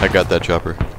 I got that chopper.